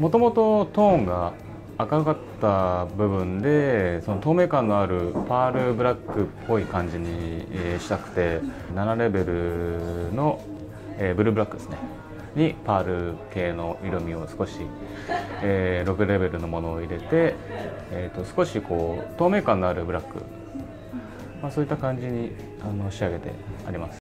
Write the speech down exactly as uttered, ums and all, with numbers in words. もともとトーンが明るかった部分で、その透明感のあるパールブラックっぽい感じにしたくて、ななレベルのブルーブラックですねにパール系の色味を少しろくレベルのものを入れて、えー、と少しこう透明感のあるブラック、まあ、そういった感じにあの仕上げてあります。